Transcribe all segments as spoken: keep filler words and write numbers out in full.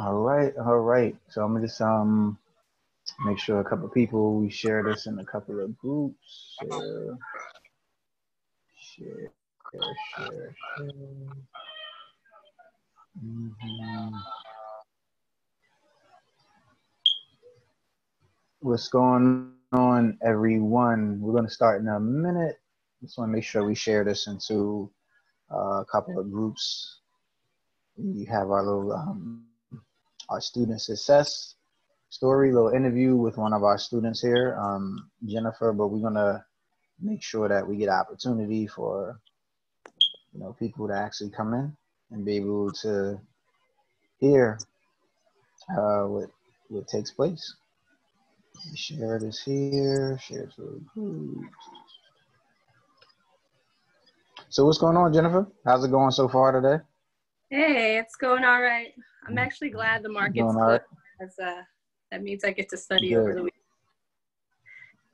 All right, all right. So I'm gonna just um make sure a couple of people, we share this in a couple of groups. Share, share, share, share. Mm-hmm. What's going on, everyone? We're gonna start in a minute. Just wanna make sure we share this into uh, a couple of groups. We have our little um, our student success story, little interview with one of our students here, um, Jennifer, but we're gonna make sure that we get opportunity for, you know, people to actually come in and be able to hear uh, what, what takes place. Share this here, share it to the group. So what's going on, Jennifer? How's it going so far today? Hey, it's going all right. I'm actually glad the market's closed. As, uh, that means I get to study Good. over the week.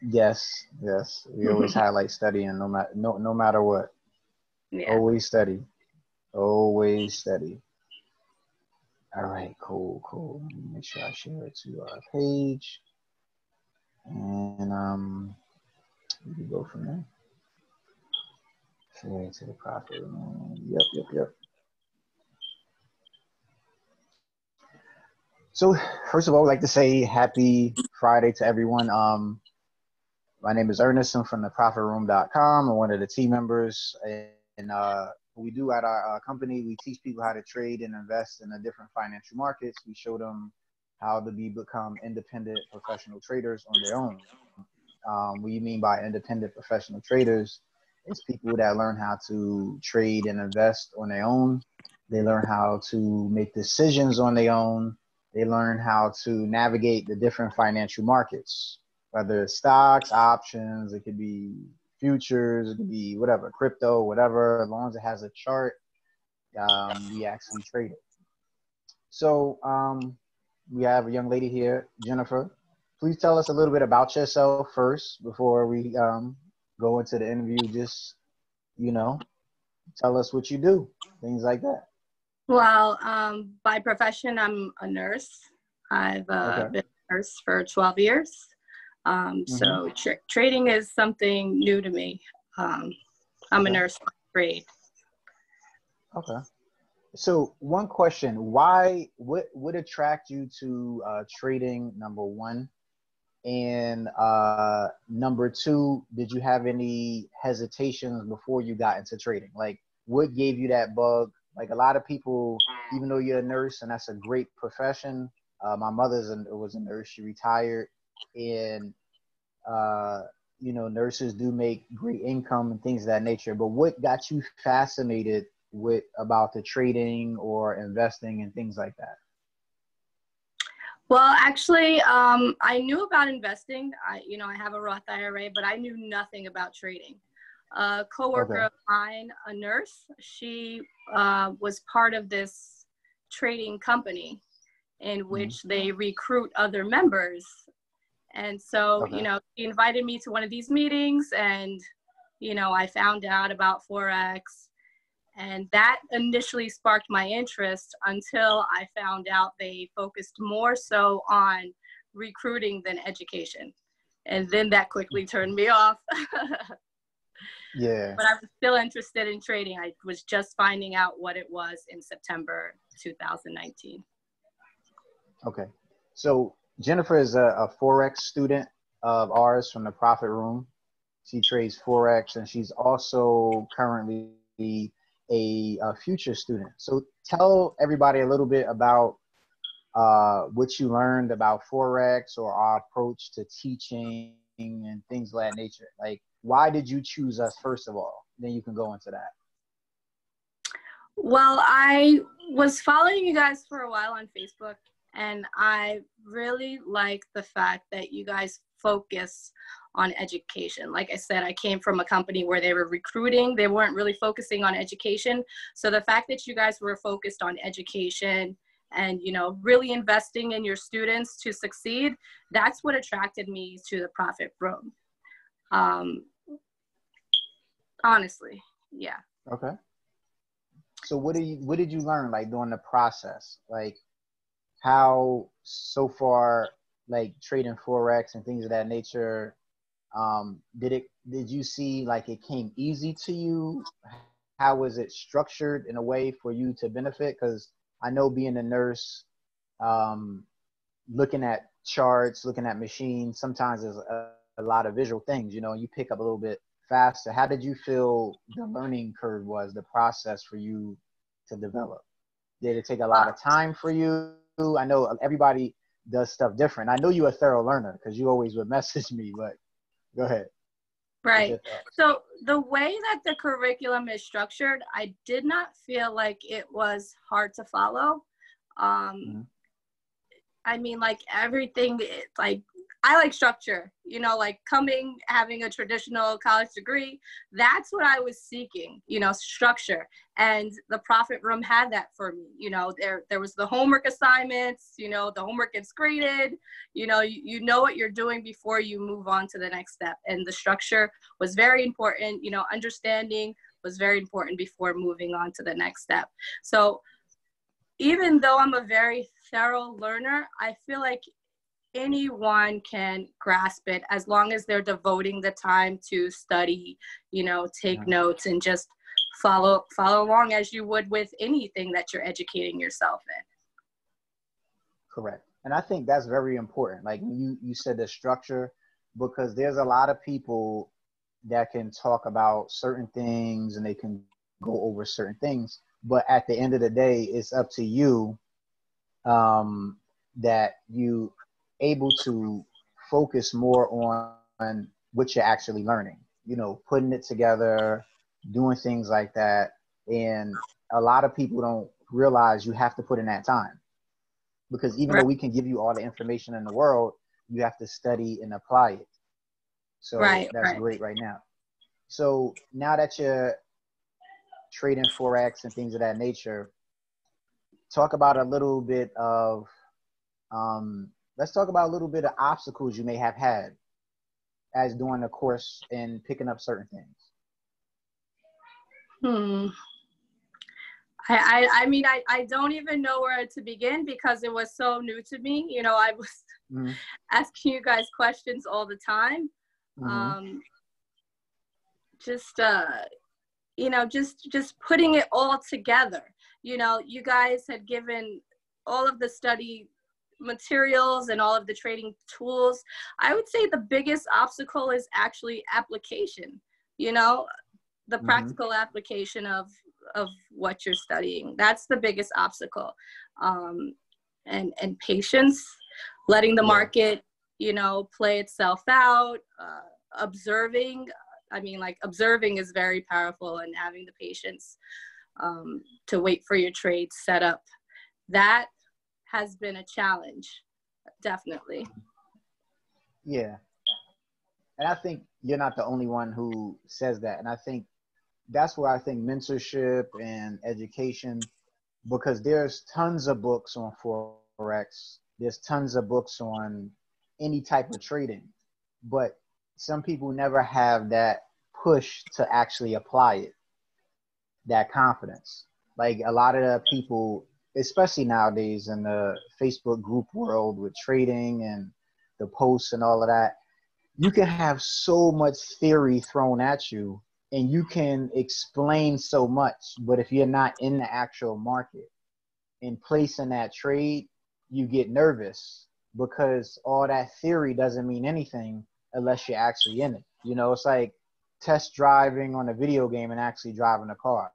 Yes, yes. We always highlight studying, no matter no no matter what. Yeah. Always study, always study. All right, cool, cool. Let me make sure I share it to our page, and um, we can go from there. Share it to the profit room. Yep, yep, yep. So first of all, I'd like to say happy Friday to everyone. Um, my name is Ernest. I'm from the profit room dot com. I'm one of the team members. And uh, what we do at our uh, company, we teach people how to trade and invest in the different financial markets. We show them how to be, become independent professional traders on their own. Um, what you mean by independent professional traders is people that learn how to trade and invest on their own. They learn how to make decisions on their own. They learn how to navigate the different financial markets, whether it's stocks, options, it could be futures, it could be whatever, crypto, whatever, as long as it has a chart, um, we actually trade it. So um, we have a young lady here, Jennifer. Please tell us a little bit about yourself first before we um, go into the interview. Just, you know, tell us what you do, things like that. Well, um, by profession, I'm a nurse. I've uh, okay. been a nurse for twelve years. Um, mm-hmm. So tra trading is something new to me. Um, I'm okay. a nurse by trade. Okay. So one question, why, what would attract you to uh, trading, number one? And uh, number two, did you have any hesitations before you got into trading? Like, what gave you that bug? Like a lot of people, even though you're a nurse and that's a great profession, uh, my mother was a nurse, she retired, and, uh, you know, nurses do make great income and things of that nature, but what got you fascinated with about the trading or investing and things like that? Well, actually, um, I knew about investing. I, you know, I have a Roth I R A, but I knew nothing about trading. A coworker okay. of mine, a nurse, she uh, was part of this trading company in which mm-hmm. they recruit other members. And so, okay. you know, she invited me to one of these meetings and, you know, I found out about Forex, and that initially sparked my interest until I found out they focused more so on recruiting than education. And then that quickly turned me off. Yeah. But I was still interested in trading. I was just finding out what it was in September two thousand nineteen. Okay. So Jennifer is a, a Forex student of ours from the Profit Room. She trades Forex, and she's also currently a, a future student. So tell everybody a little bit about uh, what you learned about Forex or our approach to teaching and things of that nature. Like, why did you choose us, first of all? Then you can go into that. Well, I was following you guys for a while on Facebook, and I really like the fact that you guys focus on education. Like I said, I came from a company where they were recruiting. They weren't really focusing on education. So the fact that you guys were focused on education and, you know, really investing in your students to succeed, that's what attracted me to the Profit Room. Um, honestly, yeah. Okay. So what do you, what did you learn, like, during the process? Like, how so far, like trading Forex and things of that nature, um, did it, did you see like it came easy to you? How was it structured in a way for you to benefit? Because I know being a nurse, um, looking at charts, looking at machines, sometimes there's a, a lot of visual things, you know, you pick up a little bit faster. How did you feel the learning curve was, the process for you to develop? Did it take a lot of time for you? I know everybody does stuff different. I know you're a thorough learner because you always would message me, but go ahead. Right. So the way that the curriculum is structured, I did not feel like it was hard to follow. Um, mm-hmm. I mean, like everything, it, like I like structure, you know, like coming, having a traditional college degree, that's what I was seeking, you know, structure. And the Profit Room had that for me. You know, there, there was the homework assignments, you know, the homework gets graded, you know, you, you know what you're doing before you move on to the next step. And the structure was very important, you know, understanding was very important before moving on to the next step. So even though I'm a very thorough learner, I feel like anyone can grasp it as long as they're devoting the time to study, you know, take yeah. notes and just follow follow along as you would with anything that you're educating yourself in. Correct. And I think that's very important. Like you, you said the structure, because there's a lot of people that can talk about certain things and they can go over certain things, but at the end of the day, it's up to you um, that you able to focus more on, on what you're actually learning, you know, putting it together, doing things like that. And a lot of people don't realize you have to put in that time, because even right. though we can give you all the information in the world, you have to study and apply it. So right, that's right. great right now. So now that you're trading Forex and things of that nature, talk about a little bit of, um, let's talk about a little bit of obstacles you may have had as doing the course and picking up certain things. Hmm. I, I, I mean, I, I don't even know where to begin because it was so new to me. You know, I was mm-hmm. asking you guys questions all the time. Mm-hmm. Um, just, uh, you know, just, just putting it all together. You know, you guys had given all of the study materials and all of the trading tools. I would say the biggest obstacle is actually application, you know, the mm-hmm. practical application of, of what you're studying. That's the biggest obstacle. Um, and, and patience, letting the yeah. market, you know, play itself out, uh, observing. I mean, like observing is very powerful, and having the patience um, to wait for your trade set up. That has been a challenge, definitely. Yeah. And I think you're not the only one who says that. And I think that's where I think mentorship and education, because there's tons of books on Forex, there's tons of books on any type of trading, but some people never have that push to actually apply it, that confidence. Like a lot of the people, especially nowadays in the Facebook group world with trading and the posts and all of that, you can have so much theory thrown at you and you can explain so much, but if you're not in the actual market and placing that trade, you get nervous because all that theory doesn't mean anything unless you're actually in it. You know, it's like test driving on a video game and actually driving a car.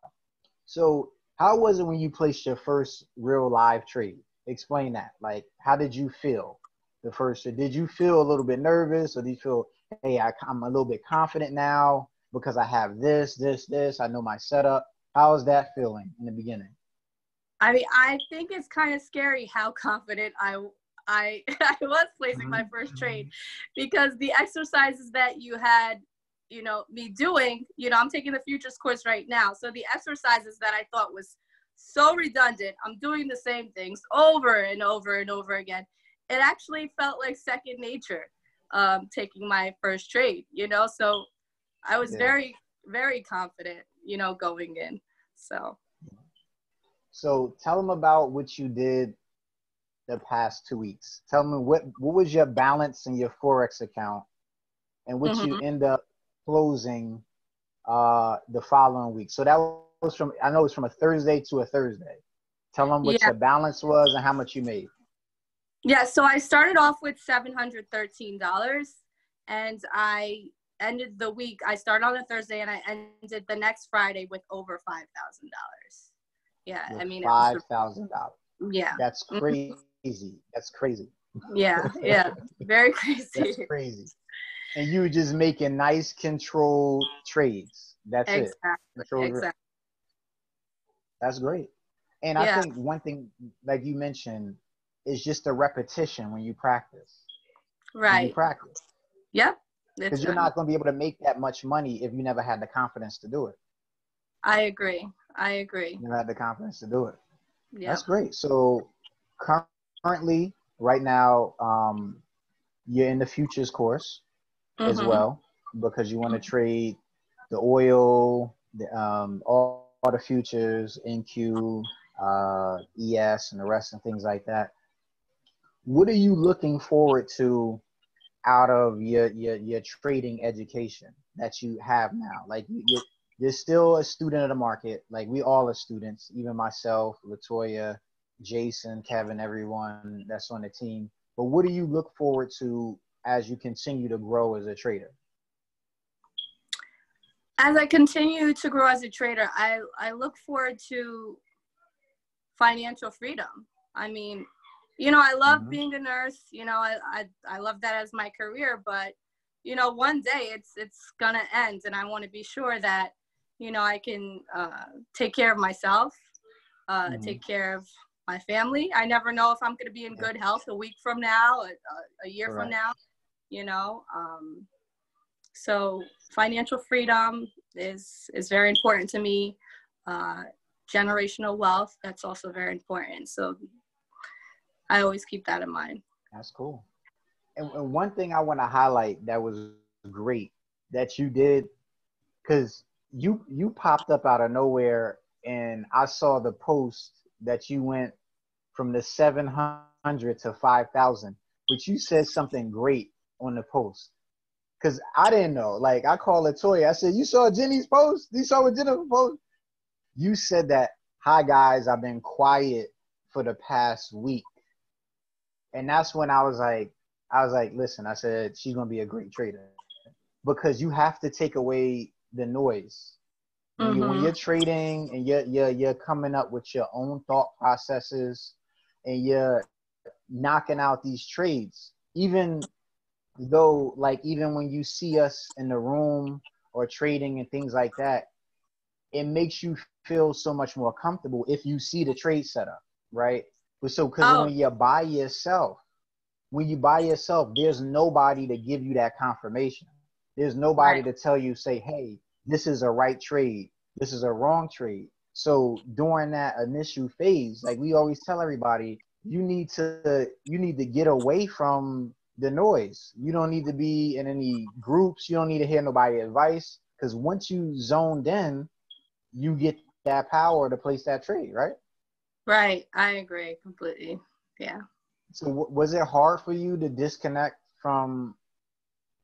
So how was it when you placed your first real live trade? Explain that. Like, how did you feel the first? Did you feel a little bit nervous, or did you feel, hey, I, I'm a little bit confident now because I have this, this, this, I know my setup? How was that feeling in the beginning? I mean, I think it's kind of scary how confident I I, I was placing my first trade, because the exercises that you had, you know, me doing, you know, I'm taking the futures course right now. So the exercises that I thought was so redundant, I'm doing the same things over and over and over again. It actually felt like second nature, um, taking my first trade, you know? So I was yeah. very, very confident, you know, going in, so. So tell them about what you did the past two weeks. Tell me what, what was your balance in your Forex account and what mm-hmm. you end up closing uh, the following week. So that was from, I know it's from a Thursday to a Thursday. Tell them what yeah. your balance was and how much you made. Yeah, so I started off with seven hundred thirteen dollars and I ended the week, I started on a Thursday and I ended the next Friday with over five thousand dollars. Yeah, with I mean. five thousand dollars. Yeah. That's crazy. That's crazy. Yeah, yeah, very crazy. That's crazy. And you were just making nice controlled trades. That's exactly. it. Controlled exactly. Risk. That's great. And yeah. I think one thing, like you mentioned, is just the repetition when you practice. Right. When you practice. Yep. Because you're not going to be able to make that much money if you never had the confidence to do it. I agree. I agree. You never had the confidence to do it. Yeah. That's great. So currently, right now, um, you're in the futures course mm-hmm. as well, because you want to trade the oil, the, um, all, all the futures, N Q, uh, E S, and the rest and things like that. What are you looking forward to out of your, your, your trading education that you have now? Like you're, you're still a student of the market. Like we all are students, even myself, Latoya, Jason, Kevin, everyone that's on the team. But what do you look forward to as you continue to grow as a trader? As I continue to grow as a trader, I, I look forward to financial freedom. I mean, you know, I love mm-hmm. being a nurse, you know, I, I, I love that as my career, but, you know, one day it's, it's gonna end. And I wanna be sure that, you know, I can uh, take care of myself, uh, mm-hmm. take care of my family. I never know if I'm gonna be in good health a week from now, a, a year right. from now, you know. Um, so financial freedom is, is very important to me. Uh, generational wealth, that's also very important. So I always keep that in mind. That's cool. And, and one thing I want to highlight that was great that you did, because you you popped up out of nowhere, and I saw the post that you went from the seven hundred to five thousand, but you said something great on the post, because I didn't know. Like, I called Latoya. I said, you saw Jenny's post? You saw what Jennifer posted? You said that, hi, guys, I've been quiet for the past week. And that's when I was like, I was like, listen, I said, she's going to be a great trader, because you have to take away the noise. When, mm-hmm. you, when you're trading and you're, you're, you're coming up with your own thought processes and you're knocking out these trades, even though, like, even when you see us in the room or trading and things like that, it makes you feel so much more comfortable if you see the trade setup, right? So, because oh. when you're by yourself, when you by yourself, there's nobody to give you that confirmation. There's nobody right. to tell you, say, hey, this is a right trade. This is a wrong trade. So during that initial phase, like we always tell everybody, you need to, you need to get away from the noise. You don't need to be in any groups. You don't need to hear nobody's advice, because once you zoned in, you get that power to place that trade, right? Right. I agree completely. Yeah. So w was it hard for you to disconnect from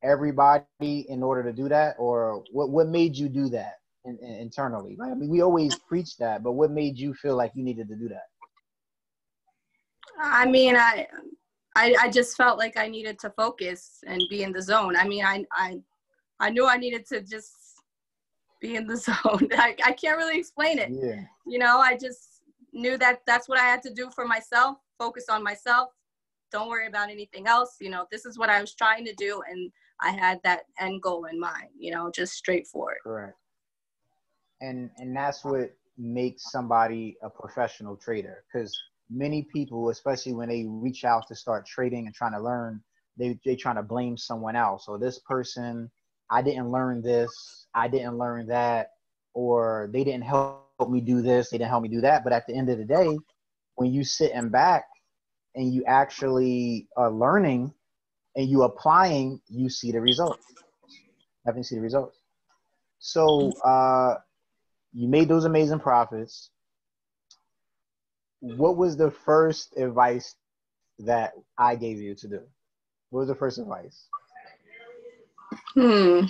everybody in order to do that? Or what, what made you do that in, in, internally? Right? I mean, we always preach that, but what made you feel like you needed to do that? I mean, I, I, I just felt like I needed to focus and be in the zone. I mean, I, I, I knew I needed to just be in the zone. I, I can't really explain it. Yeah. You know, I just knew that that's what I had to do for myself, focus on myself, don't worry about anything else. You know, this is what I was trying to do, and I had that end goal in mind, you know, just straightforward. Correct. And, and that's what makes somebody a professional trader, because many people, especially when they reach out to start trading and trying to learn, they, they're trying to blame someone else. Or this person, I didn't learn this, I didn't learn that, or they didn't help help me do this, they didn't help me do that. But at the end of the day, when you sitting back and you actually are learning and you applying, you see the results. Definitely see the results. So uh, you made those amazing profits. What was the first advice that I gave you to do? What was the first advice? Hmm.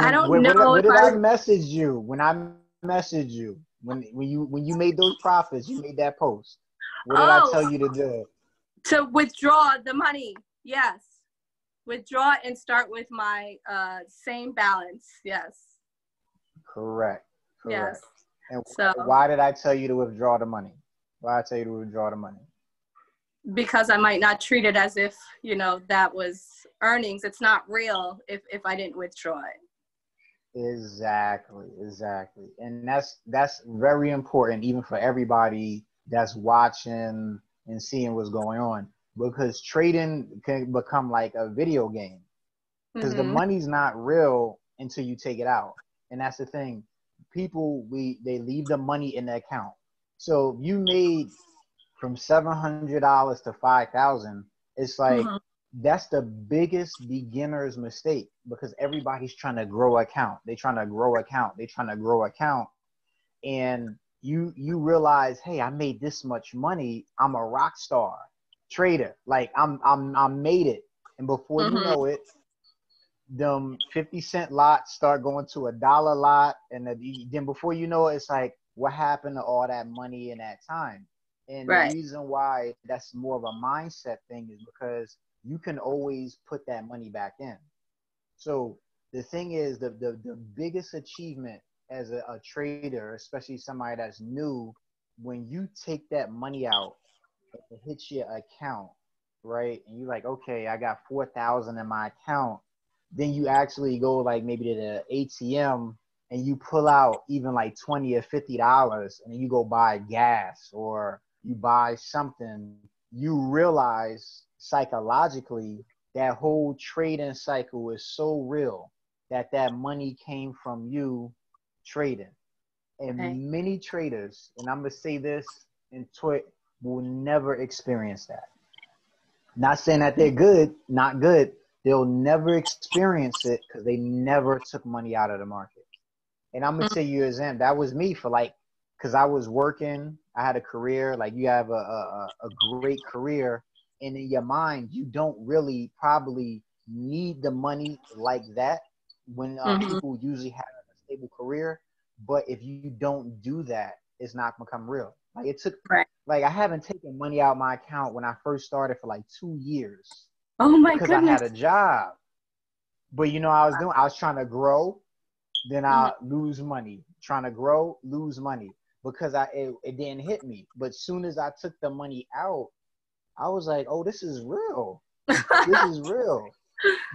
I don't when, know. When, when did I, I message you? When I messaged you, when when you when you made those profits, you made that post. What did oh, I tell you to do? To withdraw the money. Yes, withdraw and start with my uh, same balance. Yes. Correct. Correct. Yes. And so, why did I tell you to withdraw the money? Why did I tell you to withdraw the money? Because I might not treat it as if, you know, that was earnings. It's not real if, if I didn't withdraw it. Exactly, exactly. And that's that's very important, even for everybody that's watching and seeing what's going on, because trading can become like a video game, because mm-hmm. the money's not real until you take it out. And that's the thing. People, we they leave the money in the account. So you made from seven hundred dollars to five thousand dollars, it's like, mm-hmm. that's the biggest beginner's mistake, because everybody's trying to grow account. They're trying to grow account. They're trying to grow account. And you, you realize, hey, I made this much money. I'm a rock star trader. Like I'm, I'm, I made it. And before mm-hmm. you know it, them fifty cent lots start going to a dollar lot. And then before you know it, it's like, what happened to all that money in that time? And right. the reason why that's more of a mindset thing is because you can always put that money back in. So the thing is, the the, the biggest achievement as a, a trader, especially somebody that's new, when you take that money out, it hits your account, right? And you're like, okay, I got four thousand in my account. Then you actually go like maybe to the A T M and you pull out even like twenty or fifty dollars, and then you go buy gas or you buy something. You realize psychologically that whole trading cycle is so real that that money came from you trading. And okay. many traders, and I'm gonna say this in Twitter, will never experience that. Not saying that they're good, not good. They'll never experience it because they never took money out of the market. And I'm gonna mm-hmm. tell you, as in, that was me for like, because I was working, I had a career, like you have a, a, a great career, and in your mind, you don't really probably need the money like that when uh, mm-hmm. people usually have a stable career. But if you don't do that, it's not gonna come real. Like it took, right. like I haven't taken money out of my account when I first started for like two years. Oh my goodness. Because I had a job. But you know, I was doing, I was trying to grow, then I mm-hmm. lose money, trying to grow, lose money. Because I it, it didn't hit me. But soon as I took the money out, I was like, oh, this is real. This is real.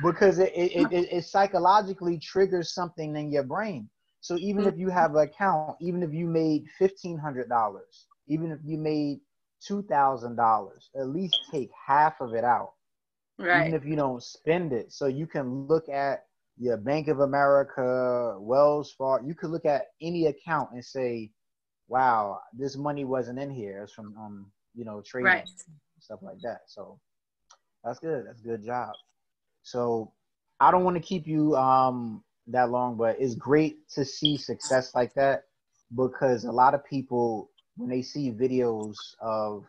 Because it it, it it psychologically triggers something in your brain. So even mm-hmm. if you have an account, even if you made fifteen hundred dollars, even if you made two thousand dollars, at least take half of it out. Right. Even if you don't spend it. So you can look at your Bank of America, Wells Fargo. You could look at any account and say, wow, this money wasn't in here. It's from, um, you know, trading right. stuff like that. So that's good. That's a good job. So I don't want to keep you um, that long, but it's great to see success like that, because a lot of people, when they see videos of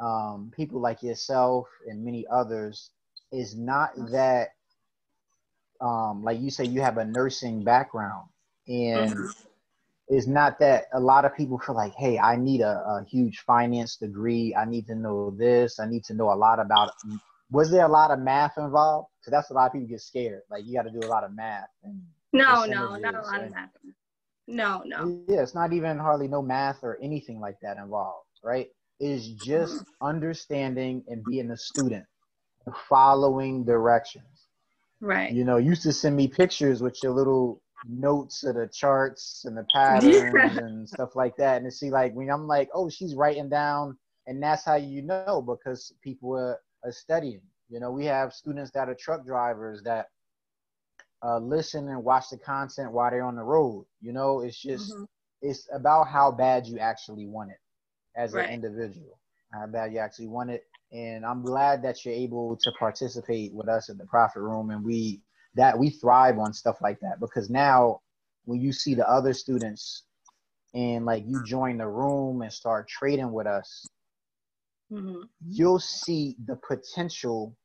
um, people like yourself and many others, is not that, um, like you say, you have a nursing background, and mm-hmm. it's not that a lot of people feel like, hey, I need a, a huge finance degree. I need to know this. I need to know a lot about it. Was there a lot of math involved? Because that's a lot of people get scared. Like, you got to do a lot of math. And no, no, not a lot and, of math. No, no. Yeah, it's not even hardly no math or anything like that involved, right? It's just understanding and being a student, following directions. Right. You know, you used to send me pictures with your little notes of the charts and the patterns and stuff like that, and to see, like, when I'm like, oh, she's writing down, and that's how you know, because people are, are studying. You know, we have students that are truck drivers that uh listen and watch the content while they're on the road. You know, it's just mm-hmm. it's about how bad you actually want it as right. an individual, how bad you actually want it. And I'm glad that you're able to participate with us in the Profit Room, and we that we thrive on stuff like that, because now when you see the other students and like you join the room and start trading with us, mm-hmm. you'll see the potential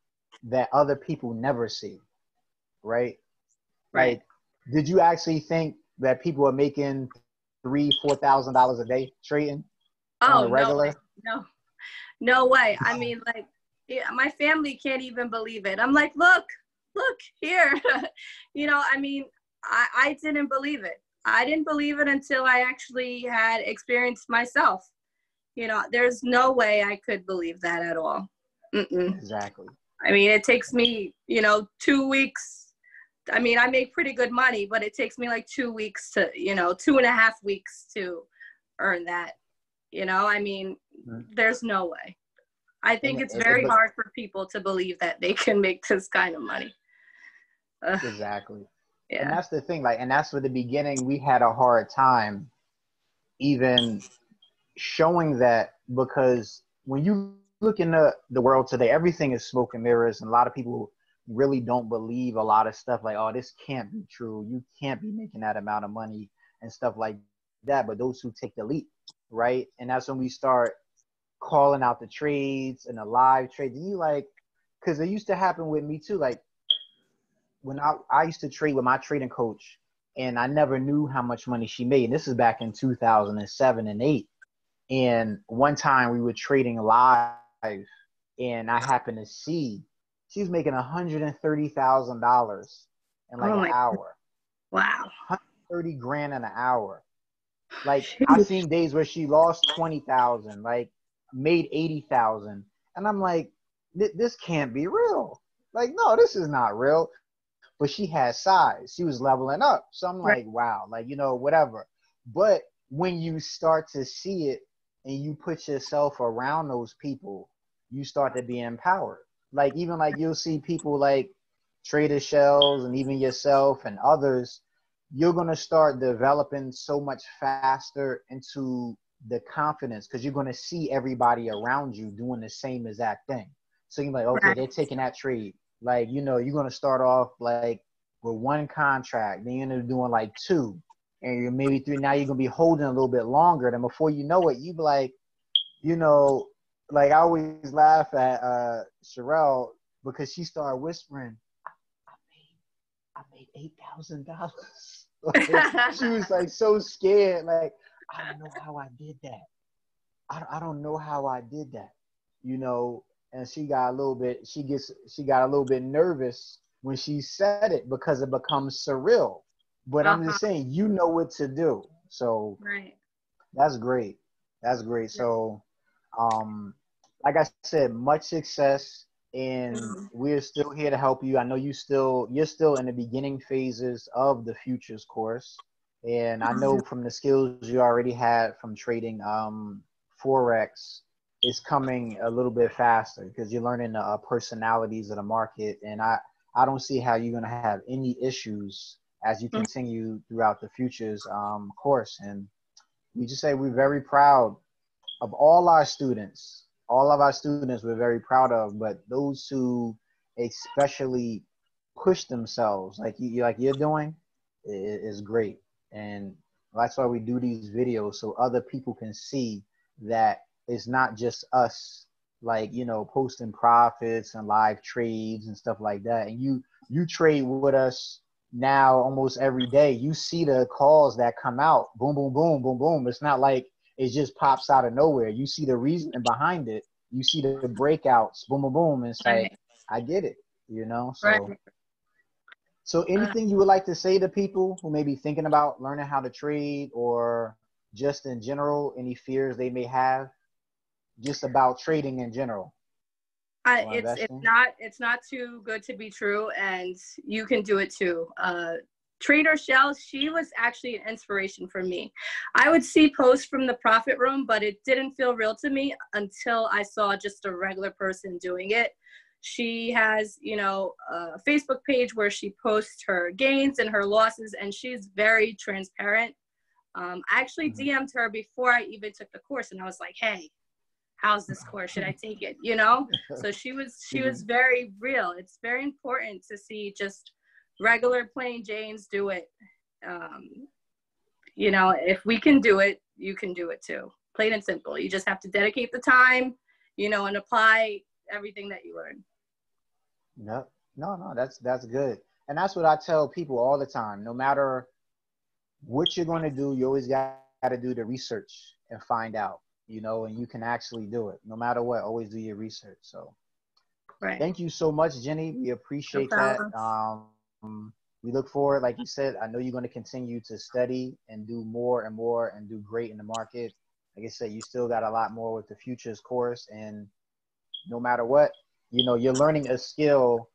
that other people never see, right? Right. Like, did you actually think that people are making three, four thousand dollars a day trading? Oh, on a regular? No, no, no way. I mean, like, yeah, my family can't even believe it. I'm like, look, look here. You know, I mean, I, I didn't believe it. I didn't believe it until I actually had experienced myself. You know, there's no way I could believe that at all. Mm-mm. Exactly. I mean, it takes me, you know, two weeks. I mean, I make pretty good money, but it takes me like two weeks to, you know, two and a half weeks to earn that. You know, I mean, mm-hmm. there's no way. I think and it's it, very it, hard for people to believe that they can make this kind of money. Uh, exactly. Yeah. And that's the thing, like, and that's for the beginning, we had a hard time even showing that, because when you look in the, the world today, everything is smoke and mirrors. And a lot of people really don't believe a lot of stuff like, oh, this can't be true. You can't be making that amount of money and stuff like that. But those who take the leap, right? And that's when we start calling out the trades and the live trades. And you like, because it used to happen with me too. Like, when I, I used to trade with my trading coach, and I never knew how much money she made. And this is back in two thousand seven and eight. And one time we were trading live, and I happened to see she was making one hundred thirty thousand dollars in like oh an hour. Wow. one hundred thirty grand in an hour. Like, I've seen days where she lost twenty thousand, like made eighty thousand. And I'm like, this can't be real. Like, no, this is not real. But she had size. She was leveling up. So I'm like, wow, like, you know, whatever. But when you start to see it and you put yourself around those people, you start to be empowered. Like, even like you'll see people like Trader Shells and even yourself and others, you're going to start developing so much faster into the confidence, because you're going to see everybody around you doing the same exact thing. So you're like, okay, they're taking that trade. Like, you know, you're going to start off like with one contract, then you end up doing like two, and you're maybe three. Now you're going to be holding a little bit longer. Then before you know it, you be like, you know, like I always laugh at uh, Cherelle, because she started whispering, I, I made I made eight thousand dollars. Like, she was like so scared. Like, I don't know how I did that. I, I don't know how I did that, you know. And she got a little bit, she gets, she got a little bit nervous when she said it, because it becomes surreal. But uh-huh. I'm just saying, you know what to do. So right. That's great. That's great. Yeah. So, um, like I said, much success, and mm-hmm. we're still here to help you. I know you still, you're still in the beginning phases of the futures course. And mm-hmm. I know from the skills you already had from trading, um, Forex, it's coming a little bit faster, because you're learning the uh, personalities of the market. And I, I don't see how you're going to have any issues as you continue throughout the futures um, course. And we just say we're very proud of all our students, all of our students we're very proud of, but those who especially push themselves like you, like you're doing is great. And that's why we do these videos, so other people can see that it's not just us, like, you know, posting profits and live trades and stuff like that. And you, you trade with us now almost every day. You see the calls that come out, boom, boom, boom, boom, boom. It's not like it just pops out of nowhere. You see the reason behind it. You see the breakouts, boom, boom, boom. And it's like, I get it, you know? So, so anything you would like to say to people who may be thinking about learning how to trade, or just in general, any fears they may have? Just about trading in general. I, it's it's not it's not too good to be true, and you can do it too. Uh, Trader Shells, she was actually an inspiration for me. I would see posts from the Profit Room, but it didn't feel real to me until I saw just a regular person doing it. She has, you know, a Facebook page where she posts her gains and her losses, and she's very transparent. Um, I actually mm-hmm. D M'd her before I even took the course, and I was like, hey, how's this course? Should I take it? You know? So she was, she was very real. It's very important to see just regular plain Janes do it. Um, you know, if we can do it, you can do it too. Plain and simple. You just have to dedicate the time you know, and apply everything that you learn. No, no, no, that's, that's good. And that's what I tell people all the time. No matter what you're going to do, you always got to do the research and find out, you know, and you can actually do it. No matter what, always do your research. So right. Thank you so much, Jenny. We appreciate no that. Um, we look forward, like you said, I know you're going to continue to study and do more and more and do great in the market. Like I said, you still got a lot more with the futures course, and no matter what, you know, you're learning a skill,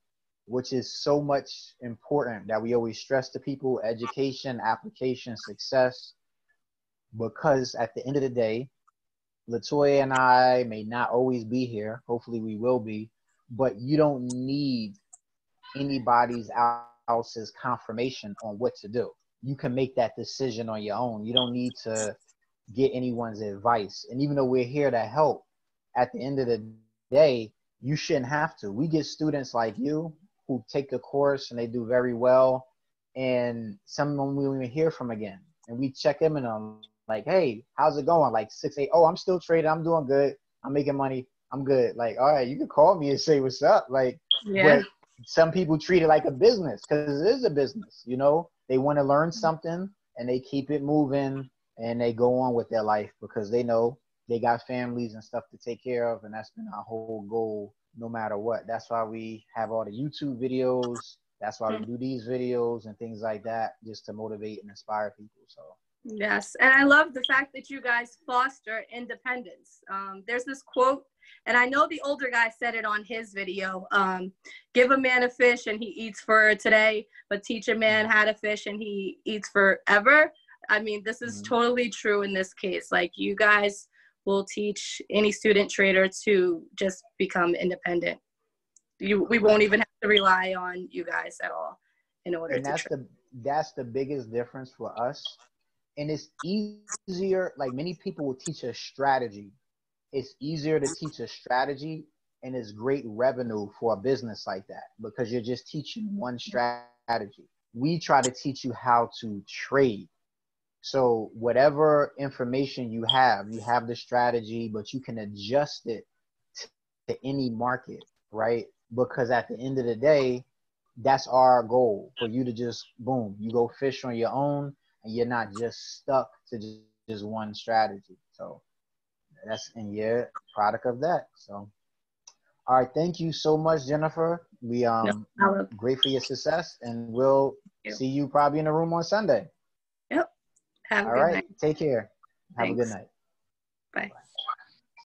which is so much important that we always stress to people: education, application, success. Because at the end of the day, Latoya and I may not always be here. Hopefully we will be, but you don't need anybody's else's confirmation on what to do. You can make that decision on your own. You don't need to get anyone's advice. And even though we're here to help, at the end of the day, you shouldn't have to. We get students like you who take the course and they do very well, and some of them we don't even hear from again. And we check in on them like, hey, how's it going? Like six, eight, oh, I'm still trading. I'm doing good. I'm making money. I'm good. Like, all right, you can call me and say what's up. Like, yeah. But some people treat it like a business, because it is a business, you know. They want to learn something and they keep it moving and they go on with their life because they know they got families and stuff to take care of, and that's been our whole goal no matter what. That's why we have all the YouTube videos. That's why we do these videos and things like that, just to motivate and inspire people. So yes, and I love the fact that you guys foster independence. Um, there's this quote, and I know the older guy said it on his video, um, give a man a fish and he eats for today, but teach a man how to fish and he eats forever. I mean, this is mm-hmm. totally true in this case. Like, you guys will teach any student trader to just become independent. You, we won't even have to rely on you guys at all in order and to that's the, that's the biggest difference for us. And it's easier, like many people will teach a strategy. It's easier to teach a strategy, and it's great revenue for a business like that because you're just teaching one strategy. We try to teach you how to trade. So whatever information you have, you have the strategy, but you can adjust it to any market, right? Because at the end of the day, that's our goal, for you to just, boom, you go fish on your own. And you're not just stuck to just, just one strategy. So that's, and you're a product of that. So, all right. Thank you so much, Jennifer. We um no great for your success, and we'll you. see you probably in the room on Sunday. Yep. Have all a good right. night. Take care. Thanks. Have a good night. Bye. Bye.